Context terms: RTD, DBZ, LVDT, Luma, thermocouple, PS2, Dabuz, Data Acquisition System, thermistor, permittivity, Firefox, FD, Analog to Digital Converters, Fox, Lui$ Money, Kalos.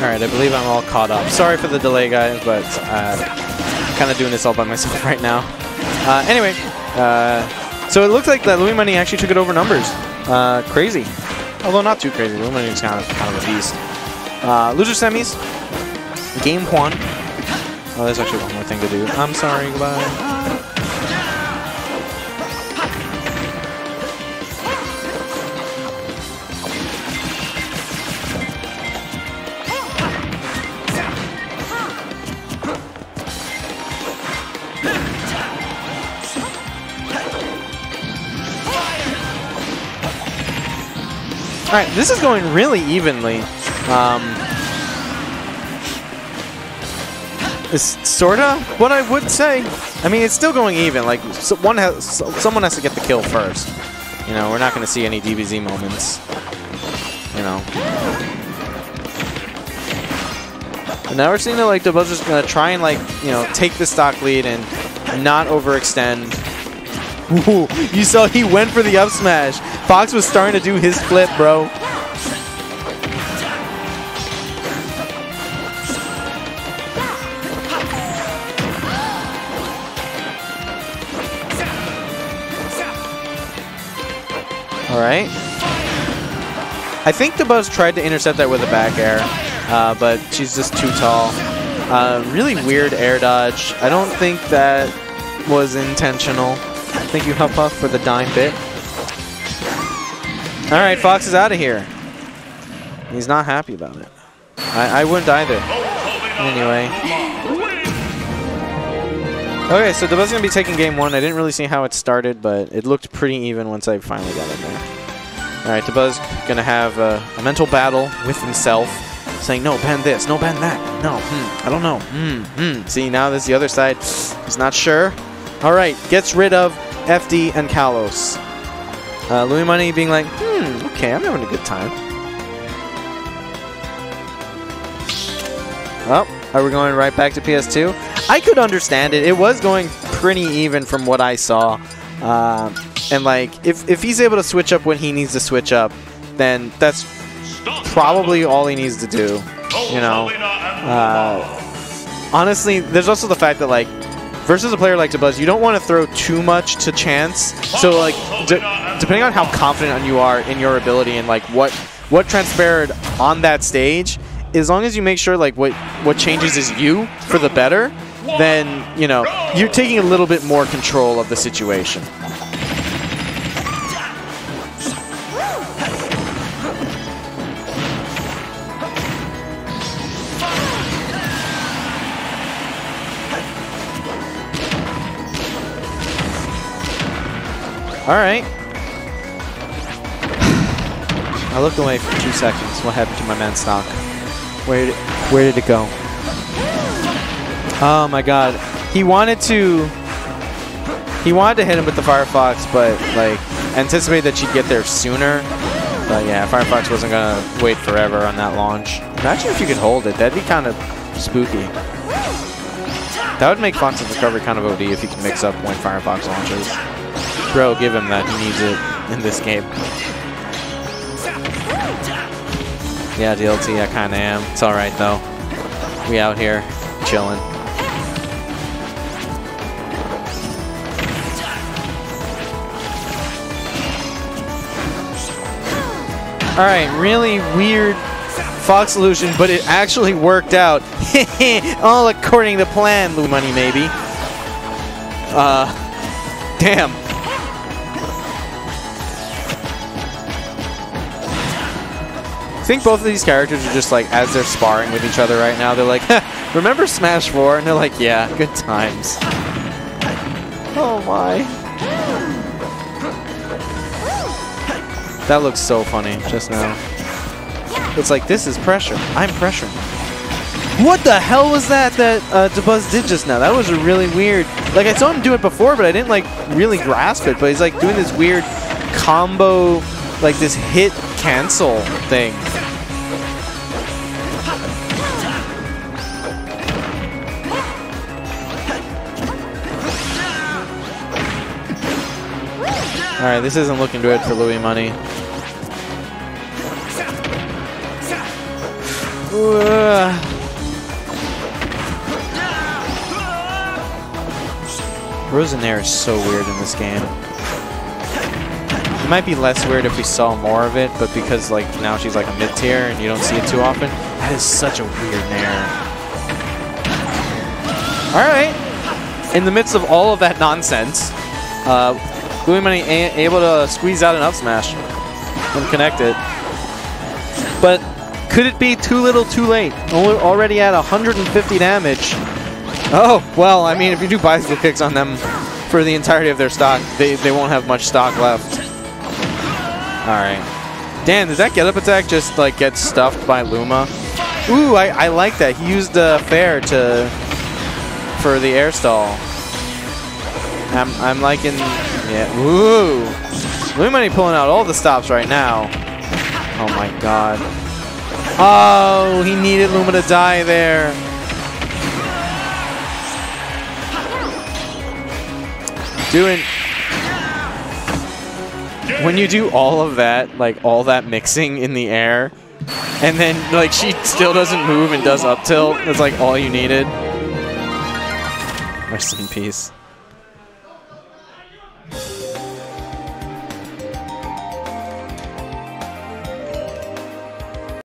Alright, I believe I'm all caught up. Sorry for the delay, guys, but I'm kind of doing this all by myself right now. Anyway, so it looks like that Lui$ Money actually took it over numbers. Crazy. Although not too crazy. Lui$ Money is kind of a beast. Loser semis. Game one. Oh, there's actually one more thing to do. I'm sorry, goodbye. Alright, this is going really evenly. It's sorta what I would say. I mean, it's still going even. Like, someone has to get the kill first. You know, we're not going to see any DBZ moments. You know. And now we're seeing that, like, Dabuz is going to try and, like, you know, take the stock lead and not overextend. Ooh, you saw he went for the up smash. Fox was starting to do his flip, bro. All right. I think Dabuz tried to intercept that with a back air, but she's just too tall. Really weird air dodge. I don't think that was intentional. Thank you, Huff Huff, for the dime bit. All right, Fox is out of here. He's not happy about it. I wouldn't either. Anyway. Okay, so Dabuz is going to be taking game one. I didn't really see how it started, but it looked pretty even once I finally got in there. All right, Dabuz is going to have a mental battle with himself, saying, no, ban this, no, ban that, no, I don't know, See, now this is the other side. He's not sure. All right, gets rid of FD and Kalos. Lui$ Money being like, okay, I'm having a good time. Oh, are we going right back to PS2? I could understand it. It was going pretty even from what I saw. And, like, if he's able to switch up when he needs to switch up, then that's probably all he needs to do, you know. Honestly, there's also the fact that, like, versus a player like Dabuz, you don't want to throw too much to chance. So, like, depending on how confident you are in your ability and, like, what transpired on that stage, as long as you make sure, like, what changes is you for the better, then, you know, you're taking a little bit more control of the situation. All right. I looked away for 2 seconds. What happened to my man stock? Where did it go? Oh my God. He wanted to hit him with the Firefox, but like anticipated that she'd get there sooner. But yeah, Firefox wasn't gonna wait forever on that launch. Imagine if you could hold it. That'd be kind of spooky. That would make Fox and Discovery kind of OD if you could mix up when Firefox launches. Bro, give him that. He needs it in this game. Yeah, DLT, I kind of am. It's all right, though. We out here chilling. All right, really weird Fox solution, but it actually worked out. All according to plan, Lui$ Money, maybe. Damn. I think both of these characters are just like, as they're sparring with each other right now, they're like, remember Smash 4? And they're like, yeah, good times. Oh my. That looks so funny just now. It's like, this is pressure. I'm pressuring. What the hell was that Dabuz did just now? That was really weird. Like, I saw him do it before, but I didn't like really grasp it. But he's like doing this weird combo, like this hit cancel thing. All right, this isn't looking good for Lui$ Money. Frozen air is so weird in this game. It might be less weird if we saw more of it, but because like now she's like a mid-tier and you don't see it too often, that is such a weird nair. Alright, in the midst of all of that nonsense, Lui$ Money able to squeeze out an up smash and connect it. But could it be too little too late? Already at 150 damage. Oh, well, I mean, if you do bicycle kicks on them for the entirety of their stock, they won't have much stock left. Alright. Dan, does that get up attack just, like, get stuffed by Luma? Ooh, I like that. He used the fair for the air stall. I'm liking... Yeah. Ooh! Lui$ Money pulling out all the stops right now. Oh, my God. Oh, he needed Luma to die there. When you do all of that, like all that mixing in the air, and then like she still doesn't move and does up tilt, that's like all you needed. Rest in peace.